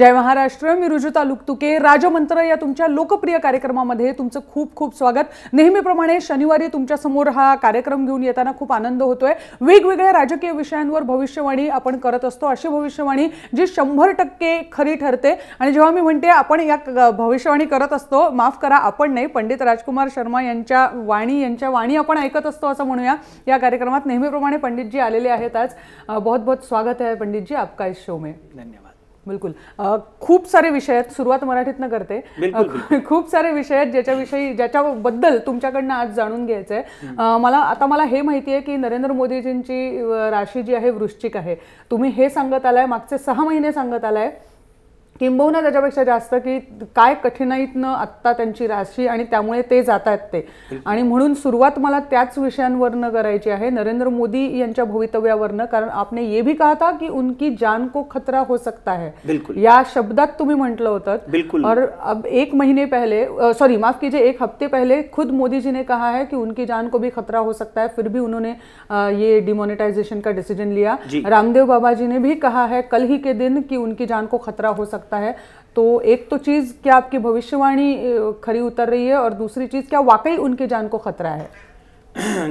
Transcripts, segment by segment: जय महाराष्ट्र. मी रुजू तालुक्यातुके राजमंत्र या तुमच्या लोकप्रिय कार्यक्रमामध्ये तुमचं खूप खूप स्वागत. नेहमीप्रमाणे शनिवारी तुमच्या समोर हा कार्यक्रम घेऊन येताना खूप आनंद होतोय. वेगवेगळ्या राजकीय विषयांवर भविष्यवाणी आपण करत असतो, अशी भविष्यवाणी जी 100% खरी ठरते. आणि जेव्हा मी म्हणते आपण या भविष्यवाणी करत असतो, माफ करा आपण नाही, पंडित राजकुमार शर्मा यांच्या वाणी आपण ऐकत असतो असं म्हणूया. या कार्यक्रमात नेहमीप्रमाणे पंडित जी आलेले आहेत आज. बहुत बहुत स्वागत है पंडित जी आपका इस शो में. धन्यवाद. बिल्कुल खूप सारे विषय आहेत. सुरुवात मराठीतनं करते. खूप सारे विषय आहेत ज्याच्याबद्दल तुमच्याकडनं आज जाणून घ्यायचं आहे मला. आता मला हे माहिती आहे की नरेंद्र मोदीजींची राशी जी आहे वृश्चिक आहे. तुम्ही हे सांगत आलाय, मागचे 6 महिने सांगत आलाय किंबहुना त्याच्यापेक्षा जास्त, की काय कठीणाईतनं आत्ता त्यांची राशी आणि त्यामुळे ते जात आहेत ते. आणि म्हणून सुरुवात मला त्याच विषयांवरनं करायची आहे, नरेंद्र मोदी यांच्या भवितव्यावरनं. कारण आपने ये भी कहा था की उनकी जान को खतरा हो सकता है, या शब्दात तुम्ही म्हटलं होतं. और अब 1 हफ्ते पहले खुद मोदी जी ने कहा है कि उनकी जान को भी खतरा हो सकता है, फिर भी उन्होंने ये डिमोनेटाइजेशन का डिसीजन लिया. रामदेव बाबा जी ने भी कहा है कल ही के दिन कि उनकी जान को खतरा हो सकता है. तो एक तो चीज क्या आपकी भविष्यवाणी खरी उतर रही है, और दूसरी चीज क्या वाकई उनकी जान को खतरा है?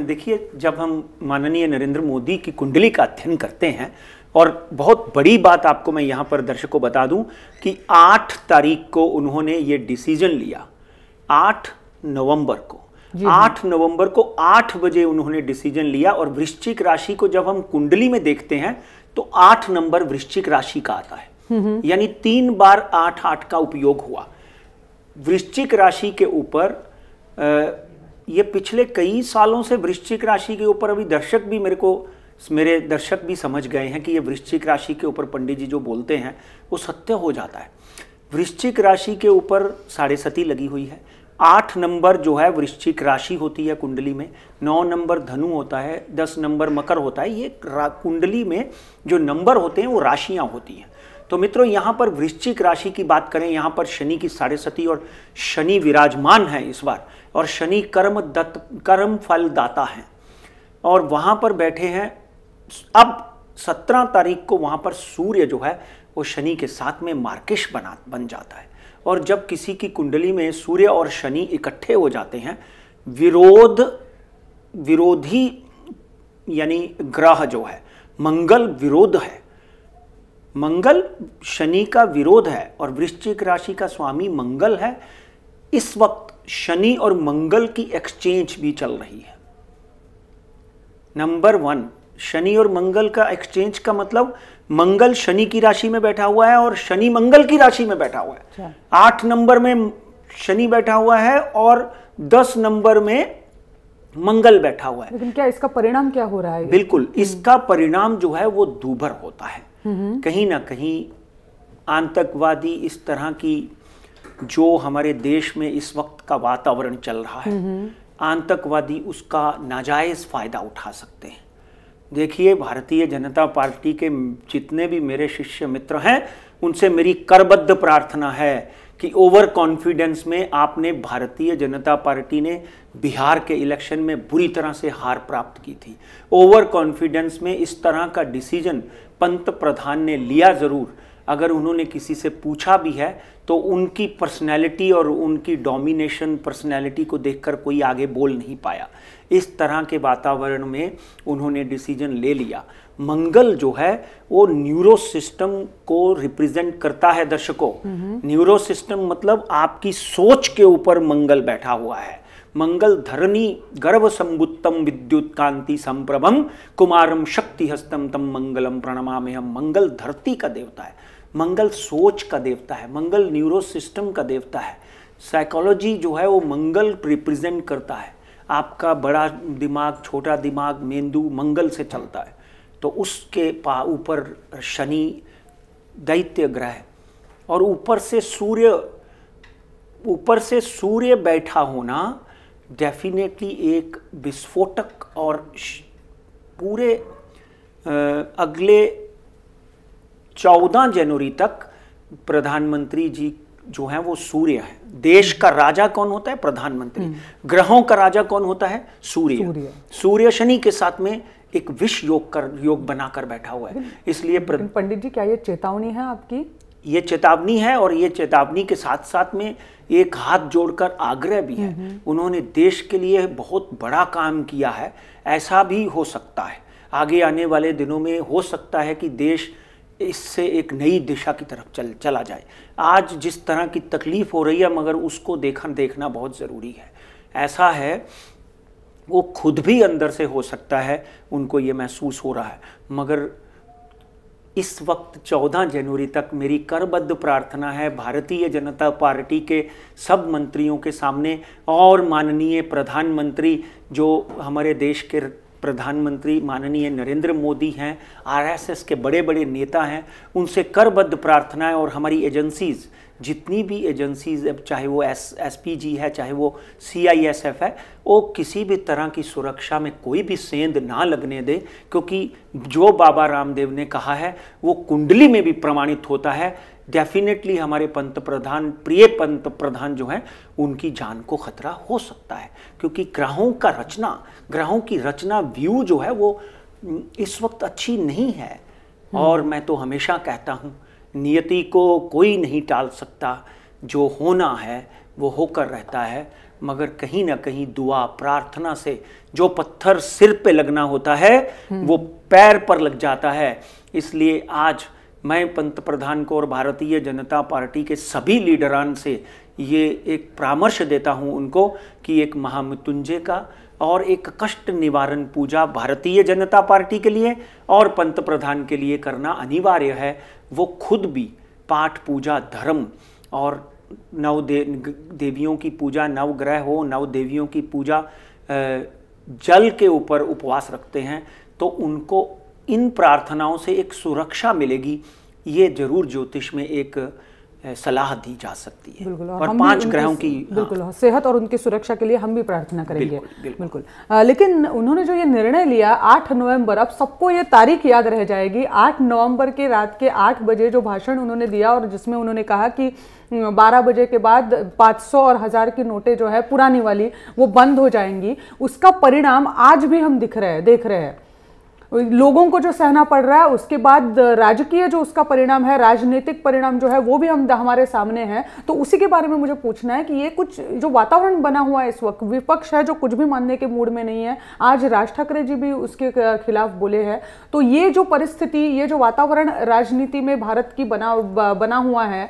देखिए, जब हम माननीय नरेंद्र मोदी की कुंडली का अध्ययन करते हैं, और बहुत बड़ी बात आपको मैं यहाँ पर दर्शकों बता दूं कि 8 तारीख को उन्होंने ये डिसीजन लिया. 8 नवंबर को 8 नवंबर को 8 बजे उन्होंने डिसीजन लिया. और वृश्चिक राशि को जब हम कुंडली में देखते हैं तो 8 नंबर वृश्चिक राशि का आता है, यानी 3 बार 8-8 का उपयोग हुआ. वृश्चिक राशि के ऊपर ये पिछले कई सालों से वृश्चिक राशि के ऊपर अभी दर्शक भी मेरे दर्शक भी समझ गए हैं कि ये वृश्चिक राशि के ऊपर पंडित जी जो बोलते हैं वो सत्य हो जाता है. वृश्चिक राशि के ऊपर साढ़े सती लगी हुई है. 8 नंबर जो है वृश्चिक राशि होती है कुंडली में, 9 नंबर धनु होता है, 10 नंबर मकर होता है. ये कुंडली में जो नंबर होते हैं वो राशियाँ होती हैं. तो मित्रों, यहाँ पर वृश्चिक राशि की बात करें, यहाँ पर शनि की साढ़े सती और शनि विराजमान है इस बार. और शनि कर्म फल दाता है, और वहाँ पर बैठे हैं. अब 17 तारीख को वहाँ पर सूर्य जो है वो शनि के साथ में मार्गदर्शक बन जाता है. और जब किसी की कुंडली में सूर्य और शनि इकट्ठे हो जाते हैं, विरोधी यानी ग्रह जो है, मंगल विरोध है, मंगल शनि का विरोध है. और वृश्चिक राशि का स्वामी मंगल है. इस वक्त शनि और मंगल की एक्सचेंज भी चल रही है. नंबर 1, शनि और मंगल का एक्सचेंज का मतलब मंगल शनि की राशि में बैठा हुआ है और शनि मंगल की राशि में बैठा हुआ है. 8 नंबर में शनि बैठा हुआ है और 10 नंबर में मंगल बैठा हुआ है. लेकिन क्या इसका परिणाम क्या हो रहा है? बिल्कुल, इसका परिणाम जो है वो दूभर होता है. कहीं ना कहीं आतंकवादी, इस तरह की जो हमारे देश में इस वक्त का वातावरण चल रहा है, आतंकवादी उसका नाजायज फायदा उठा सकते हैं. देखिए, भारतीय जनता पार्टी के जितने भी मेरे शिष्य मित्र हैं उनसे मेरी करबद्ध प्रार्थना है कि ओवर कॉन्फिडेंस में आपने, भारतीय जनता पार्टी ने बिहार के इलेक्शन में बुरी तरह से हार प्राप्त की थी. ओवर कॉन्फिडेंस में इस तरह का डिसीजन पंत प्रधान ने लिया ज़रूर. अगर उन्होंने किसी से पूछा भी है तो उनकी पर्सनैलिटी और उनकी डोमिनेशन पर्सनैलिटी को देखकर कोई आगे बोल नहीं पाया. इस तरह के वातावरण में उन्होंने डिसीजन ले लिया. मंगल जो है वो न्यूरो सिस्टम को रिप्रेजेंट करता है दर्शकों. न्यूरो सिस्टम मतलब आपकी सोच के ऊपर मंगल बैठा हुआ है. मंगल धरणी गर्भ संबुत्तम विद्युत कांति संप्रभम कुमारम शक्ति हस्तम तम मंगलम प्रणमामि हम. मंगल धरती का देवता है, मंगल सोच का देवता है, मंगल न्यूरो सिस्टम का देवता है. साइकोलॉजी जो है वो मंगल रिप्रेजेंट करता है. आपका बड़ा दिमाग, छोटा दिमाग, मेंदू मंगल से चलता है. तो उसके ऊपर शनि दैत्य ग्रह और ऊपर से सूर्य बैठा होना डेफिनेटली एक विस्फोटक और पूरे अगले 14 जनवरी तक प्रधानमंत्री जी जो हैं वो सूर्य है. देश का राजा कौन होता है? प्रधानमंत्री. ग्रहों का राजा कौन होता है? सूर्य. सूर्य शनि के साथ में एक विष योग बनाकर बैठा हुआ है. इसलिए पंडित जी, क्या ये चेतावनी है आपकी? ये चेतावनी है और ये चेतावनी के साथ साथ में एक हाथ जोड़कर आग्रह भी है। उन्होंने देश के लिए बहुत बड़ा काम किया है, ऐसा भी हो सकता है आगे आने वाले दिनों में, हो सकता है कि देश इससे एक नई दिशा की तरफ चला जाए। आज जिस तरह की तकलीफ हो रही है मगर उसको देखना बहुत ज़रूरी है। ऐसा है वो खुद भी अंदर से हो सकता है उनको ये महसूस हो रहा है, मगर इस वक्त 14 जनवरी तक मेरी करबद्ध प्रार्थना है भारतीय जनता पार्टी के सब मंत्रियों के सामने और माननीय प्रधानमंत्री, जो हमारे देश के प्रधानमंत्री माननीय नरेंद्र मोदी हैं, आरएसएस के बड़े बड़े नेता हैं, उनसे करबद्ध प्रार्थना है। और हमारी एजेंसीज़, जितनी भी एजेंसीज़, अब चाहे वो एसपीजी है, चाहे वो सीआईएसएफ है, वो किसी भी तरह की सुरक्षा में कोई भी सेंध ना लगने दे, क्योंकि जो बाबा रामदेव ने कहा है वो कुंडली में भी प्रमाणित होता है। डेफिनेटली हमारे प्रिय पंत प्रधान जो हैं उनकी जान को खतरा हो सकता है, क्योंकि ग्रहों की रचना व्यू जो है वो इस वक्त अच्छी नहीं है। और मैं तो हमेशा कहता हूँ, नियति को कोई नहीं टाल सकता, जो होना है वो होकर रहता है, मगर कहीं ना कहीं दुआ प्रार्थना से जो पत्थर सिर पे लगना होता है वो पैर पर लग जाता है। इसलिए आज मैं पंत प्रधान को और भारतीय जनता पार्टी के सभी लीडरान से ये एक परामर्श देता हूँ उनको कि एक महामृत्युंजय का और एक कष्ट निवारण पूजा भारतीय जनता पार्टी के लिए और पंत प्रधान के लिए करना अनिवार्य है। वो खुद भी पाठ पूजा धर्म और नव देवियों की पूजा, नवग्रह हो, नव देवियों की पूजा, जल के ऊपर उपवास रखते हैं, तो उनको इन प्रार्थनाओं से एक सुरक्षा मिलेगी। ये जरूर ज्योतिष में एक सलाह दी जा सकती है। बिल्कुल, और पांच ग्रहों की बिल्कुल सेहत और उनकी सुरक्षा के लिए हम भी प्रार्थना करेंगे। बिल्कुल। लेकिन उन्होंने जो ये निर्णय लिया 8 नवंबर, अब सबको ये तारीख याद रह जाएगी, 8 नवंबर के रात के 8 बजे जो भाषण उन्होंने दिया, और जिसमें उन्होंने कहा कि 12 बजे के बाद 500 और 1000 की नोटें जो है पुरानी वाली वो बंद हो जाएंगी, उसका परिणाम आज भी हम देख रहे हैं लोगों को जो सहना पड़ रहा है। उसके बाद राजकीय जो उसका परिणाम है, राजनीतिक परिणाम जो है वो भी हमारे सामने है। तो उसी के बारे में मुझे पूछना है कि ये कुछ जो वातावरण बना हुआ है इस वक्त, विपक्ष है जो कुछ भी मानने के मूड में नहीं है, आज राज ठाकरे जी भी उसके खिलाफ बोले हैं, तो ये जो परिस्थिति, ये जो वातावरण राजनीति में भारत की बना हुआ है,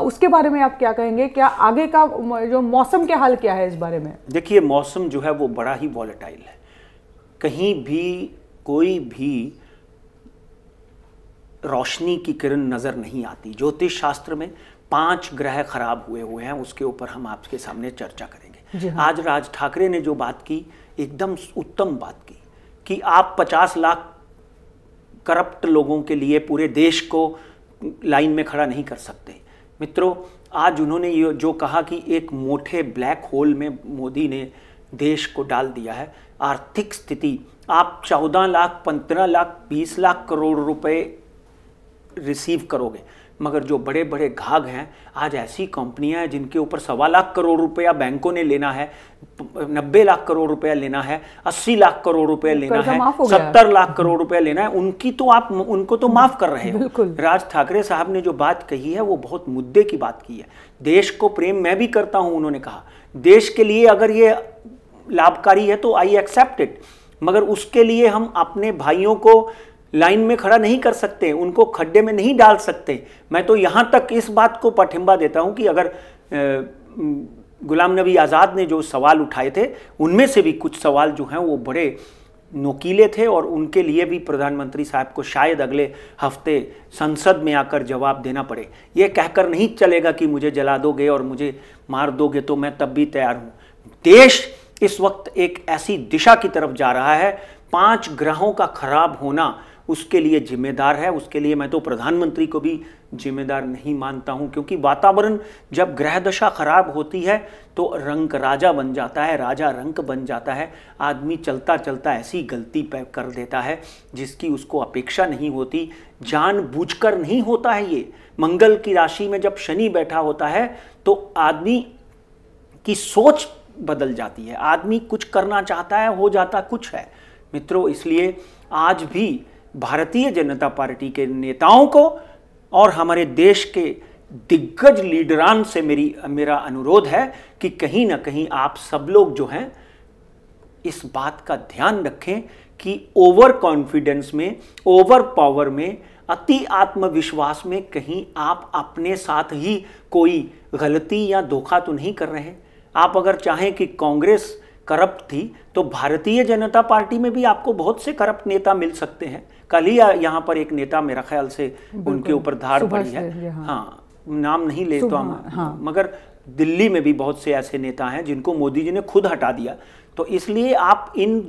उसके बारे में आप क्या कहेंगे? क्या आगे का जो मौसम के हाल क्या है इस बारे में? देखिए, मौसम जो है वो बड़ा ही वॉलेटाइल है। कहीं भी कोई भी रोशनी की किरण नज़र नहीं आती। ज्योतिष शास्त्र में 5 ग्रह खराब हुए हैं, उसके ऊपर हम आपके सामने चर्चा करेंगे। आज राज ठाकरे ने जो बात की, एकदम उत्तम बात की कि आप 50 लाख करप्ट लोगों के लिए पूरे देश को लाइन में खड़ा नहीं कर सकते। मित्रों, आज उन्होंने ये जो कहा कि एक मोटे ब्लैक होल में मोदी ने देश को डाल दिया है। आर्थिक स्थिति, आप 14 लाख 15 लाख 20 लाख करोड़ रुपए रिसीव करोगे, मगर जो बड़े बड़े घाघ हैं, आज ऐसी कंपनियां हैं जिनके ऊपर 1.25 लाख करोड़ रुपया बैंकों ने लेना है, 90 लाख करोड़ रुपया लेना है, 80 लाख करोड़ रुपया लेना है, 70 लाख करोड़ रुपया लेना है, उनको तो माफ कर रहे हो। राज ठाकरे साहब ने जो बात कही है वो बहुत मुद्दे की बात की है। देश को प्रेम मैं भी करता हूँ, उन्होंने कहा देश के लिए अगर ये लाभकारी है तो आई एक्सेप्ट इट, मगर उसके लिए हम अपने भाइयों को लाइन में खड़ा नहीं कर सकते, उनको खड्डे में नहीं डाल सकते। मैं तो यहाँ तक इस बात को पठिंबा देता हूँ कि अगर गुलाम नबी आज़ाद ने जो सवाल उठाए थे, उनमें से भी कुछ सवाल जो हैं वो बड़े नोकीले थे, और उनके लिए भी प्रधानमंत्री साहब को शायद अगले हफ्ते संसद में आकर जवाब देना पड़े। ये कहकर नहीं चलेगा कि मुझे जला दोगे और मुझे मार दोगे तो मैं तब भी तैयार हूँ। देश इस वक्त एक ऐसी दिशा की तरफ जा रहा है, 5 ग्रहों का खराब होना उसके लिए जिम्मेदार है। उसके लिए मैं तो प्रधानमंत्री को भी जिम्मेदार नहीं मानता हूं, क्योंकि वातावरण जब ग्रह दशा खराब होती है तो रंक राजा बन जाता है, राजा रंक बन जाता है, आदमी चलता चलता ऐसी गलती कर देता है जिसकी उसको अपेक्षा नहीं होती, जानबूझकर नहीं होता है। ये मंगल की राशि में जब शनि बैठा होता है तो आदमी की सोच बदल जाती है, आदमी कुछ करना चाहता है, हो जाता कुछ है। मित्रों, इसलिए आज भी भारतीय जनता पार्टी के नेताओं को और हमारे देश के दिग्गज लीडरान से मेरा अनुरोध है कि कहीं ना कहीं आप सब लोग जो हैं इस बात का ध्यान रखें कि ओवर कॉन्फिडेंस में, ओवर पावर में, अति आत्मविश्वास में कहीं आप अपने साथ ही कोई गलती या धोखा तो नहीं कर रहे हैं। आप अगर चाहें कि कांग्रेस करप्ट थी तो भारतीय जनता पार्टी में भी आपको बहुत से करप्ट नेता मिल सकते हैं। कल ही यहाँ पर एक नेता मेरा ख्याल से उनके ऊपर धार पड़ी है, हाँ नाम नहीं लेता हम, मगर दिल्ली में भी बहुत से ऐसे नेता हैं जिनको मोदी जी ने खुद हटा दिया। तो इसलिए आप इन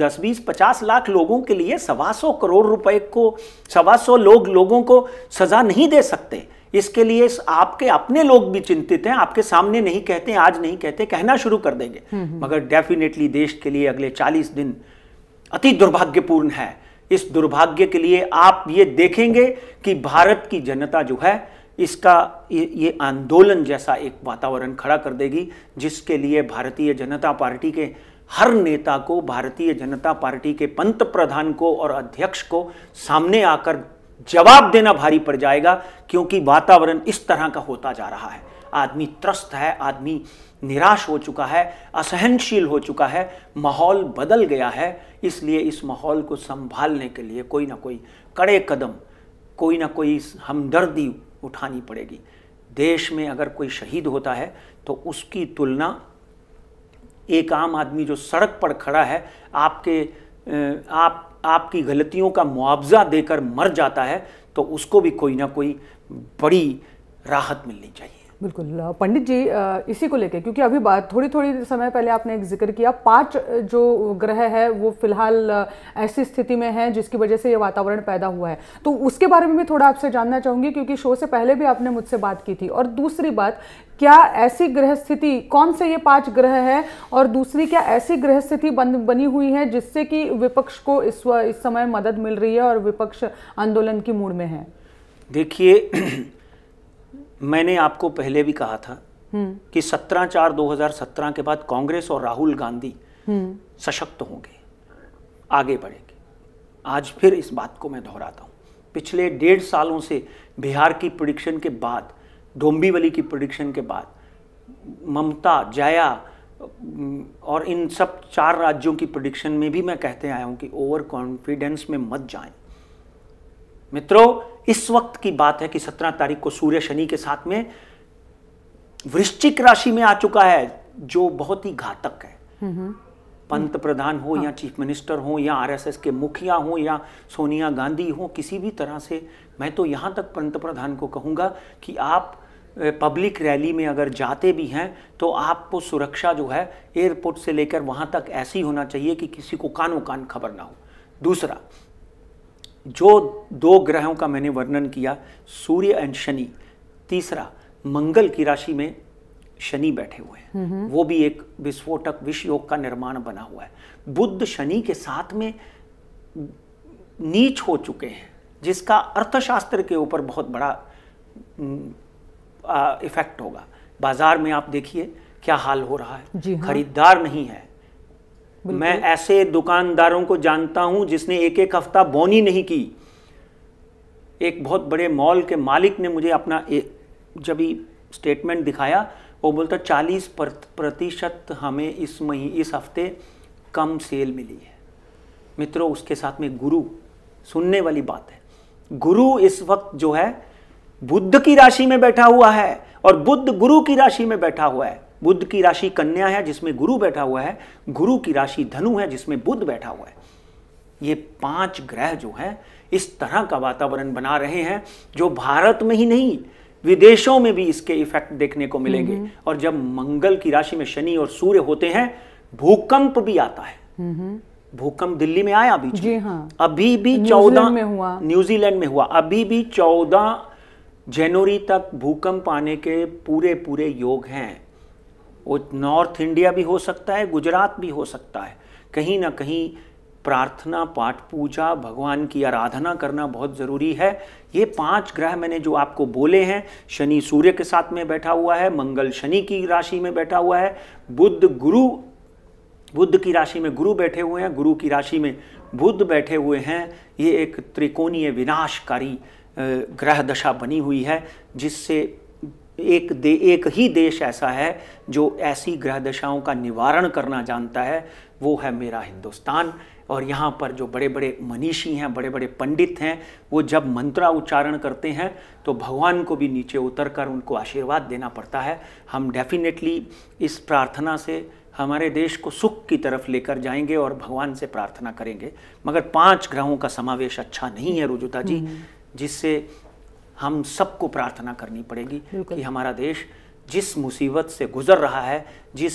10, 20, 50 लाख लोगों के लिए 125 करोड़ रुपए को 125 लोगों को सजा नहीं दे सकते। इसके लिए आपके अपने लोग भी चिंतित हैं, आपके सामने नहीं कहते, आज नहीं कहते, कहना शुरू कर देंगे, मगर डेफिनेटली देश के लिए अगले 40 दिन अति दुर्भाग्यपूर्ण है। इस दुर्भाग्य के लिए आप ये देखेंगे कि भारत की जनता जो है इसका ये आंदोलन जैसा एक वातावरण खड़ा कर देगी, जिसके लिए भारतीय जनता पार्टी के हर नेता को, भारतीय जनता पार्टी के पंत प्रधान को और अध्यक्ष को सामने आकर जवाब देना भारी पड़ जाएगा, क्योंकि वातावरण इस तरह का होता जा रहा है। आदमी त्रस्त है, आदमी निराश हो चुका है, असहनशील हो चुका है, माहौल बदल गया है। इसलिए इस माहौल को संभालने के लिए कोई ना कोई कड़े कदम, कोई ना कोई हमदर्दी उठानी पड़ेगी। देश में अगर कोई शहीद होता है तो उसकी तुलना एक आम आदमी जो सड़क पर खड़ा है, आपकी गलतियों का मुआवजा देकर मर जाता है, तो उसको भी कोई ना कोई बड़ी राहत मिलनी चाहिए। बिल्कुल पंडित जी, इसी को लेकर क्योंकि अभी बात थोड़ी समय पहले आपने एक जिक्र किया, 5 जो ग्रह है वो फिलहाल ऐसी स्थिति में है जिसकी वजह से ये वातावरण पैदा हुआ है, तो उसके बारे में भी थोड़ा आपसे जानना चाहूँगी, क्योंकि शो से पहले भी आपने मुझसे बात की थी। और दूसरी बात, क्या ऐसी ग्रह स्थिति, कौन से ये 5 ग्रह हैं, और दूसरी क्या ऐसी ग्रह स्थिति बनी हुई है जिससे कि विपक्ष को इस समय मदद मिल रही है और विपक्ष आंदोलन की मूड में है? देखिए, मैंने आपको पहले भी कहा था कि 17/4/2017 के बाद कांग्रेस और राहुल गांधी सशक्त होंगे, आगे बढ़ेंगे। आज फिर इस बात को मैं दोहराता हूँ। पिछले 1.5 सालों से बिहार की प्रेडिक्शन के बाद, डोंबिवली की प्रेडिक्शन के बाद, ममता, जया और इन सब 4 राज्यों की प्रेडिक्शन में भी मैं कहते आया हूँ कि ओवर कॉन्फिडेंस में मत जाएं। मित्रों, इस वक्त की बात है कि 17 तारीख को सूर्य शनि के साथ में वृश्चिक राशि में आ चुका है, जो बहुत ही घातक है। पंत प्रधान हो या चीफ मिनिस्टर हो या आरएसएस के मुखिया हो या सोनिया गांधी हो, किसी भी तरह से मैं तो यहाँ तक पंत प्रधान को कहूँगा कि आप पब्लिक रैली में अगर जाते भी हैं तो आपको सुरक्षा जो है एयरपोर्ट से लेकर वहाँ तक ऐसी होना चाहिए कि किसी को कानों कान खबर ना हो। दूसरा, जो 2 ग्रहों का मैंने वर्णन किया, सूर्य एंड शनि, तीसरा मंगल की राशि में शनि बैठे हुए हैं, वो भी एक विस्फोटक विषयोग का निर्माण बना हुआ है। बुध शनि के साथ में नीच हो चुके हैं, जिसका अर्थशास्त्र के ऊपर बहुत बड़ा इफेक्ट होगा। बाजार में आप देखिए क्या हाल हो रहा है, खरीदार नहीं है। मैं ऐसे दुकानदारों को जानता हूं जिसने 1-1 हफ्ता बोनी नहीं की। एक बहुत बड़े मॉल के मालिक ने मुझे अपना जब ही स्टेटमेंट दिखाया, वो बोलता 40% हमें इस हफ्ते कम सेल मिली है। मित्रों, उसके साथ में गुरु, सुनने वाली बात है, गुरु इस वक्त जो है बुध की राशि में बैठा हुआ है और बुध गुरु की राशि में बैठा हुआ है। बुध की राशि कन्या है जिसमें गुरु बैठा हुआ है, गुरु की राशि धनु है जिसमें बुध बैठा हुआ है। ये 5 ग्रह जो हैं इस तरह का वातावरण बना रहे हैं जो भारत में ही नहीं, विदेशों में भी इसके इफेक्ट देखने को मिलेंगे। और जब मंगल की राशि में शनि और सूर्य होते हैं, भूकंप भी आता है। भूकंप दिल्ली में आया बीच में, अभी भी 14 न्यूजीलैंड में हुआ, अभी भी 14 जनवरी तक भूकंप आने के पूरे योग हैं। नॉर्थ इंडिया भी हो सकता है, गुजरात भी हो सकता है। कहीं ना कहीं प्रार्थना, पाठ पूजा, भगवान की आराधना करना बहुत ज़रूरी है। ये 5 ग्रह मैंने जो आपको बोले हैं, शनि सूर्य के साथ में बैठा हुआ है, मंगल शनि की राशि में बैठा हुआ है, बुध की राशि में गुरु बैठे हुए हैं, गुरु की राशि में बुध बैठे हुए हैं, ये एक त्रिकोणीय विनाशकारी ग्रह दशा बनी हुई है, जिससे एक ही देश ऐसा है जो ऐसी ग्रह दशाओं का निवारण करना जानता है, वो है मेरा हिंदुस्तान। और यहाँ पर जो बड़े बड़े मनीषी हैं, बड़े बड़े पंडित हैं, वो जब मंत्रा उच्चारण करते हैं तो भगवान को भी नीचे उतरकर उनको आशीर्वाद देना पड़ता है। हम डेफिनेटली इस प्रार्थना से हमारे देश को सुख की तरफ लेकर जाएंगे और भगवान से प्रार्थना करेंगे। मगर 5 ग्रहों का समावेश अच्छा नहीं है रुजुता जी, जिससे हम सबको प्रार्थना करनी पड़ेगी कि हमारा देश जिस मुसीबत से गुजर रहा है, जिस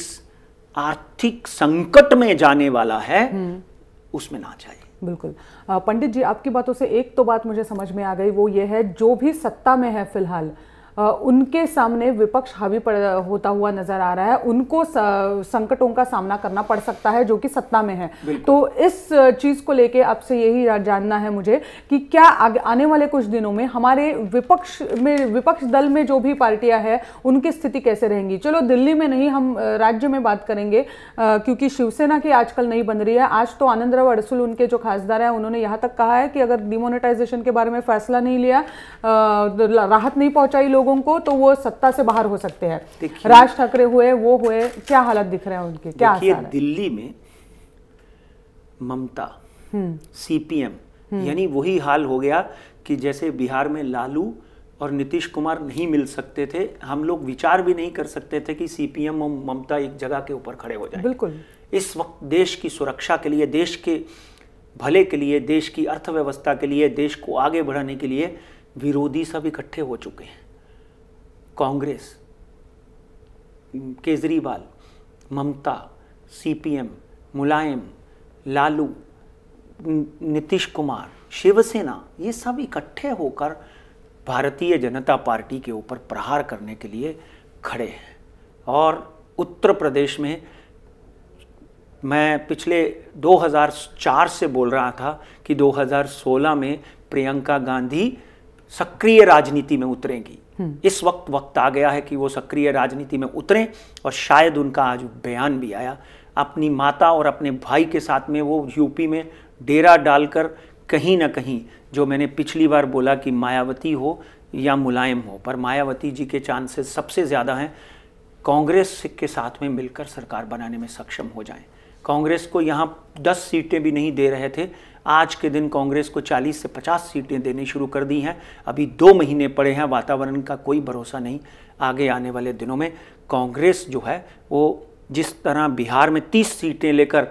आर्थिक संकट में जाने वाला है, उसमें ना जाए। बिल्कुल पंडित जी, आपकी बातों से एक तो बात मुझे समझ में आ गई, वो ये है जो भी सत्ता में है फिलहाल उनके सामने विपक्ष हावी होता हुआ नजर आ रहा है, उनको संकटों का सामना करना पड़ सकता है जो कि सत्ता में है। तो इस चीज़ को लेके आपसे यही जानना है मुझे कि क्या आने वाले कुछ दिनों में हमारे विपक्ष दल में जो भी पार्टियां हैं उनकी स्थिति कैसे रहेंगी। चलो दिल्ली में नहीं, हम राज्य में बात करेंगे क्योंकि शिवसेना की आजकल नहीं बन रही है। आज तो आनंद राव अडसुल उनके जो खासदार हैं उन्होंने यहाँ तक कहा है कि अगर डिमोनेटाइजेशन के बारे में फैसला नहीं लिया, राहत नहीं पहुँचाई लोगों को, तो वो सत्ता से बाहर हो सकते हैं। राज ठाकरे हुए, वो हुए, क्या हालत दिख रहे हैं उनके, क्या हाल है? दिल्ली में ममता, सीपीएम, यानी वही हाल हो गया कि जैसे बिहार में लालू और नीतीश कुमार नहीं मिल सकते थे, हम लोग विचार भी नहीं कर सकते थे कि सीपीएम और ममता एक जगह के ऊपर खड़े हो जाए। बिल्कुल इस वक्त देश की सुरक्षा के लिए, देश के भले के लिए, देश की अर्थव्यवस्था के लिए, देश को आगे बढ़ाने के लिए विरोधी सब इकट्ठे हो चुके हैं। कांग्रेस, केजरीवाल, ममता, सीपीएम, मुलायम, लालू, नीतीश कुमार, शिवसेना, ये सब इकट्ठे होकर भारतीय जनता पार्टी के ऊपर प्रहार करने के लिए खड़े हैं। और उत्तर प्रदेश में मैं पिछले 2004 से बोल रहा था कि 2016 में प्रियंका गांधी सक्रिय राजनीति में उतरेंगी। इस वक्त आ गया है कि वो सक्रिय राजनीति में उतरें और शायद उनका आज बयान भी आया। अपनी माता और अपने भाई के साथ में वो यूपी में डेरा डालकर कहीं ना कहीं, जो मैंने पिछली बार बोला कि मायावती हो या मुलायम हो, पर मायावती जी के चांसेस सबसे ज़्यादा हैं कांग्रेस के साथ में मिलकर सरकार बनाने में सक्षम हो जाएं। कांग्रेस को यहाँ 10 सीटें भी नहीं दे रहे थे, आज के दिन कांग्रेस को 40 से 50 सीटें देनी शुरू कर दी हैं। अभी 2 महीने पड़े हैं, वातावरण का कोई भरोसा नहीं। आगे आने वाले दिनों में कांग्रेस जो है वो जिस तरह बिहार में 30 सीटें लेकर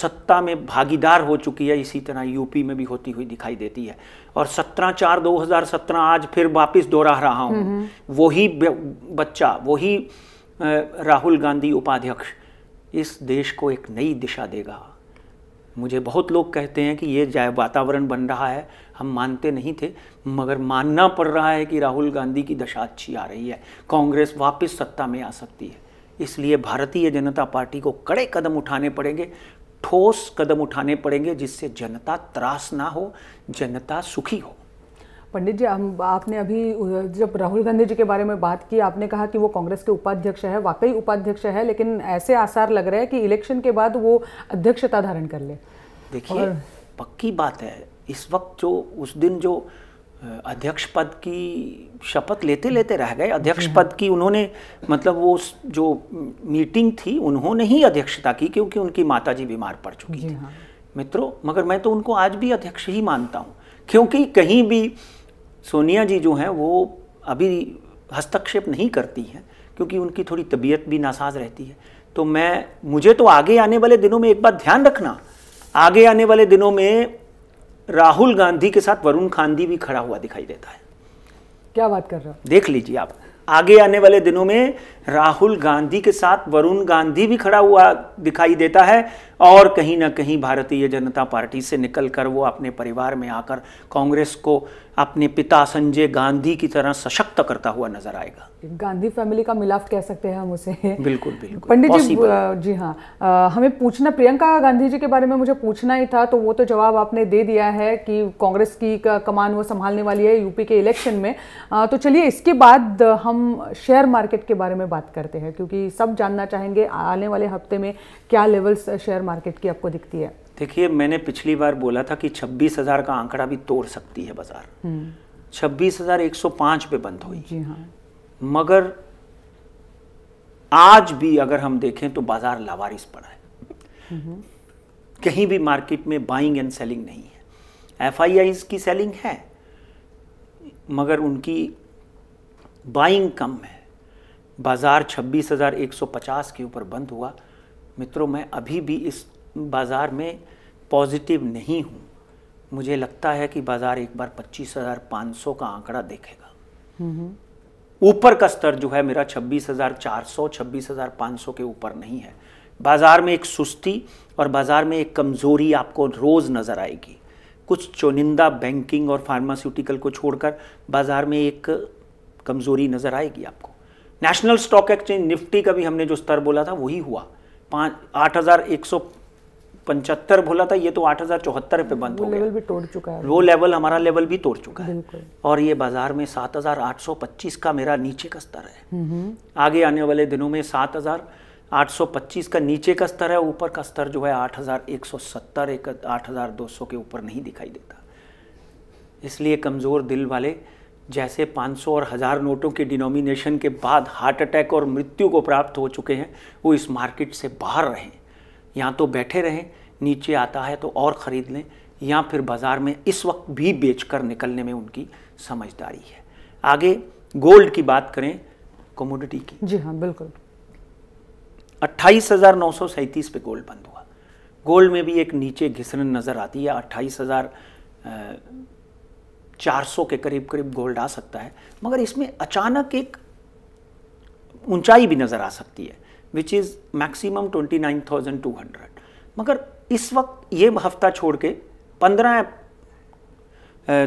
सत्ता में भागीदार हो चुकी है, इसी तरह यूपी में भी होती हुई दिखाई देती है। और 17/4/2017 आज फिर वापस दोहरा रहा हूँ, वही बच्चा, वही राहुल गांधी उपाध्यक्ष इस देश को एक नई दिशा देगा। मुझे बहुत लोग कहते हैं कि ये जय वातावरण बन रहा है, हम मानते नहीं थे, मगर मानना पड़ रहा है कि राहुल गांधी की दशा अच्छी आ रही है, कांग्रेस वापस सत्ता में आ सकती है। इसलिए भारतीय जनता पार्टी को कड़े कदम उठाने पड़ेंगे, ठोस कदम उठाने पड़ेंगे, जिससे जनता त्रास ना हो, जनता सुखी हो। पंडित जी, आपने अभी जब राहुल गांधी जी के बारे में बात की, आपने कहा कि वो कांग्रेस के उपाध्यक्ष है, वाकई उपाध्यक्ष है, लेकिन ऐसे आसार लग रहे हैं कि इलेक्शन के बाद वो अध्यक्षता धारण कर ले। देखिए पक्की बात है, इस वक्त जो उस दिन जो अध्यक्ष पद की शपथ लेते लेते रह गए, अध्यक्ष पद की उन्होंने मतलब वो जो मीटिंग थी उन्होंने ही अध्यक्षता की, क्योंकि उनकी माता जी बीमार पड़ चुकी थी। मित्रों, मगर मैं तो उनको आज भी अध्यक्ष ही मानता हूँ, क्योंकि कहीं भी सोनिया जी जो हैं वो अभी हस्तक्षेप नहीं करती हैं, क्योंकि उनकी थोड़ी तबीयत भी नासाज रहती है। तो मुझे तो आगे आने वाले दिनों में एक बात ध्यान रखना, आगे आने वाले दिनों में राहुल गांधी के साथ वरुण गांधी भी खड़ा हुआ दिखाई देता है। क्या बात कर रहे हो, देख लीजिए आप, आगे आने वाले दिनों में राहुल गांधी के साथ वरुण गांधी भी खड़ा हुआ दिखाई देता है। और कहीं ना कहीं भारतीय जनता पार्टी से निकलकर वो अपने परिवार में आकर कांग्रेस को अपने पिता संजय गांधी की तरह सशक्त करता हुआ नजर आएगा। गांधी फैमिली का मिलाफ कह सकते हैं हम उसे। बिल्कुल बिल्कुल पंडित जी, जी हाँ, हमें पूछना प्रियंका गांधी जी के बारे में मुझे पूछना ही था, तो वो तो जवाब आपने दे दिया है कि कांग्रेस की कमान वो संभालने वाली है यूपी के इलेक्शन में। तो चलिए इसके बाद हम शेयर मार्केट के बारे में बात करते हैं, क्योंकि सब जानना चाहेंगे आने वाले हफ्ते में क्या लेवल्स शेयर मार्केट की आपको दिखती है। देखिए मैंने पिछली बार बोला था कि 26,000 का आंकड़ा भी तोड़ सकती है बाजार। 26,105 पे बंद हुई। जी हाँ। मगर आज भी अगर हम देखें तो बाजार लावारिस पड़ा है, कहीं भी मार्केट में बाइंग एंड सेलिंग नहीं है। एफआईआईज की सेलिंग है मगर उनकी बाइंग कम है। बाज़ार 26,150 के ऊपर बंद हुआ। मित्रों, मैं अभी भी इस बाज़ार में पॉजिटिव नहीं हूँ। मुझे लगता है कि बाज़ार एक बार 25,500 का आंकड़ा देखेगा। ऊपर का स्तर जो है मेरा 26,400, 26,500 के ऊपर नहीं है। बाज़ार में एक सुस्ती और बाज़ार में एक कमज़ोरी आपको रोज़ नज़र आएगी। कुछ चुनिंदा बैंकिंग और फार्मास्यूटिकल को छोड़कर बाज़ार में एक कमज़ोरी नज़र आएगी आपको। नेशनल स्टॉक एक्सचेंज निफ्टी का भी हमने जो स्तर बोला था वही हुआ, 8,175 बोला था, ये तो 8,074 पे बंद हो गया। लेवल भी तोड़ चुका है, वो लेवल हमारा लेवल भी तोड़ चुका है। और ये बाजार में 7,825 का मेरा नीचे का स्तर है। आगे आने वाले दिनों में 7,825 का नीचे का स्तर है, ऊपर का स्तर जो है 8,170 8,200 के ऊपर नहीं दिखाई देता। इसलिए कमज़ोर दिल वाले जैसे 500 और 1000 नोटों के डिनोमिनेशन के बाद हार्ट अटैक और मृत्यु को प्राप्त हो चुके हैं, वो इस मार्केट से बाहर रहें। या तो बैठे रहें, नीचे आता है तो और ख़रीद लें, या फिर बाज़ार में इस वक्त भी बेचकर निकलने में उनकी समझदारी है। आगे गोल्ड की बात करें, कमोडिटी की। जी हाँ, बिल्कुल। 28,937 पे गोल्ड बंद हुआ। गोल्ड में भी एक नीचे घिसन नज़र आती है। 28,400 के करीब करीब गोल्ड आ सकता है, मगर इसमें अचानक एक ऊंचाई भी नज़र आ सकती है, विच इज़ मैक्सिमम 29,200। मगर इस वक्त ये हफ्ता छोड़ के 15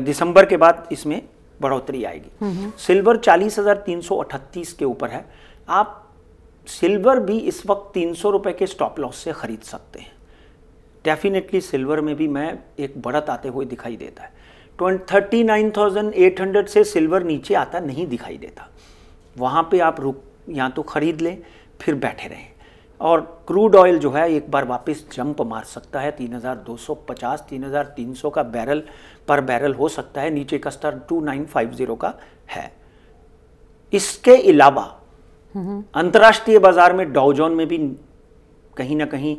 दिसंबर के बाद इसमें बढ़ोतरी आएगी। सिल्वर 40,338 के ऊपर है। आप सिल्वर भी इस वक्त 300 रुपये के स्टॉप लॉस से ख़रीद सकते हैं। डेफिनेटली सिल्वर में भी मैं एक बढ़त आते हुए दिखाई देता है। 39,800 से सिल्वर नीचे आता नहीं दिखाई देता। वहाँ पे आप रुक, या तो ख़रीद लें फिर बैठे रहें। और क्रूड ऑयल जो है एक बार वापस जंप मार सकता है। 3,250, 3,300 का बैरल पर बैरल हो सकता है। नीचे का स्तर 2950 का है। इसके अलावा अंतर्राष्ट्रीय बाजार में डाउजॉन में भी कहीं ना कहीं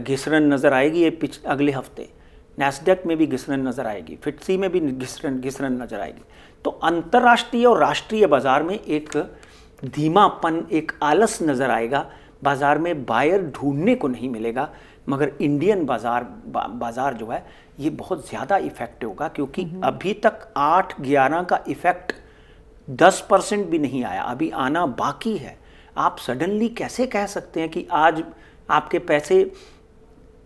घिसरन नज़र आएगी। ये अगले हफ्ते नैस्डेक में भी घिसरन नज़र आएगी, फिटसी में भी घिसरन नज़र आएगी। तो अंतर्राष्ट्रीय और राष्ट्रीय बाजार में एक धीमापन, एक आलस नज़र आएगा। बाज़ार में बायर ढूंढने को नहीं मिलेगा। मगर इंडियन बाज़ार जो है ये बहुत ज़्यादा इफेक्ट होगा, क्योंकि अभी तक 8-11 का इफेक्ट 10% भी नहीं आया, अभी आना बाकी है। आप सडनली कैसे कह सकते हैं कि आज आपके पैसे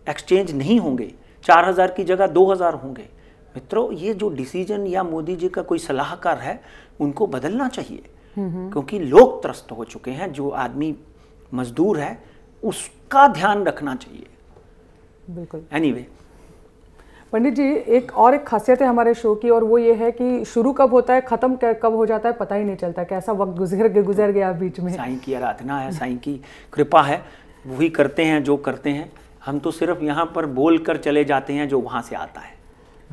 एक्सचेंज नहीं होंगे, 4,000 की जगह 2,000 होंगे? मित्रों, ये जो डिसीजन या मोदी जी का कोई सलाहकार है उनको बदलना चाहिए, क्योंकि लोग त्रस्त हो चुके हैं। जो आदमी मजदूर है उसका ध्यान रखना चाहिए। बिल्कुल। एनीवे, पंडित जी, एक खासियत है हमारे शो की, और वो ये है कि शुरू कब होता है, ख़त्म कब हो जाता है, पता ही नहीं चलता। कैसा वक्त गुजर गया बीच में। साईं की आराधना है, साईं की कृपा है, वही करते हैं जो करते हैं। हम तो सिर्फ यहाँ पर बोल कर चले जाते हैं जो वहाँ से आता है।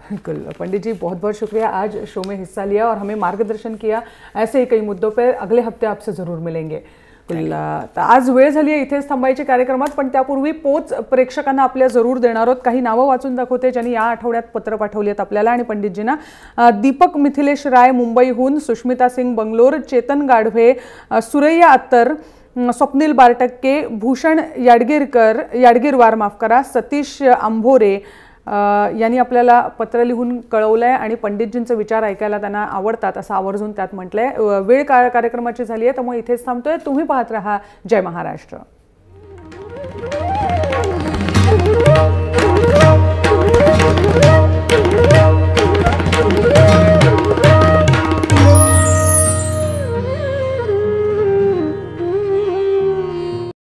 बिल्कुल। पंडित जी, बहुत बहुत शुक्रिया, आज शो में हिस्सा लिया और हमें मार्गदर्शन किया। ऐसे ही कई मुद्दों पर अगले हफ्ते आपसे ज़रूर मिलेंगे। आज वेळ झाली आहे इथेच थांबायचे कार्यक्रमात, पण त्यापूर्वी पोच प्रेक्षकांना आपल्या जरूर देणार आहोत। काही नावं वाचून दाखवते ज्यांनी या आठवड्यात पत्र पाठवली आहेत आपल्याला आणि पंडितजींना। दीपक मिथिलेश राय मुंबईहून, सुष्मिता सिंग बंगलोर, चेतन गाढवे, सुरैया अत्तर, स्वप्निल बारटक्के, भूषण याडगीरवार, माफ करा, सतीश आंभोरे यांनी आपल्याला पत्र लिहून कळवलं आहे आणि पंडितजींचे विचार ऐकायला त्यांना आवडतात असं आवर्जून त्यात म्हटलं आहे। वेळ कार्यक्रमाची झाली आहे, त्यामुळे इथेच थांबतोय। तुम्ही पाहत रहा जय महाराष्ट्र।